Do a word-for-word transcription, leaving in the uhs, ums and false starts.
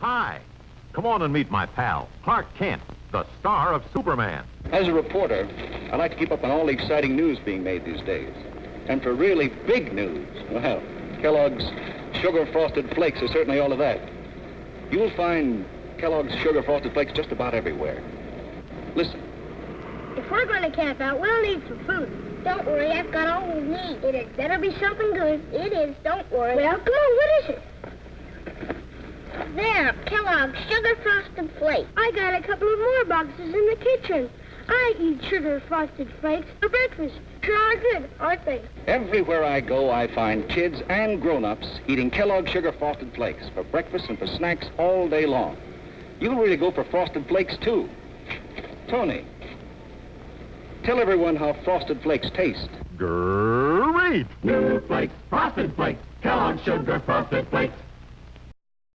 Hi. Come on and meet my pal, Clark Kent, the star of Superman. As a reporter, I like to keep up on all the exciting news being made these days. And for really big news, well, Kellogg's Sugar Frosted Flakes are certainly all of that. You'll find Kellogg's Sugar Frosted Flakes just about everywhere. Listen. If we're going to camp out, we'll need some food. Don't worry, I've got all we need. It had better be something good. It is, don't worry. Well, come on, what is it? There, Kellogg's Sugar Frosted Flakes. I got a couple of more boxes in the kitchen. I eat Sugar Frosted Flakes for breakfast. Sure are good, aren't they? Everywhere I go, I find kids and grown-ups eating Kellogg's Sugar Frosted Flakes for breakfast and for snacks all day long. You really go for Frosted Flakes, too. Tony, tell everyone how Frosted Flakes taste. Great! New flakes, Frosted Flakes, Kellogg's Sugar Frosted Flakes.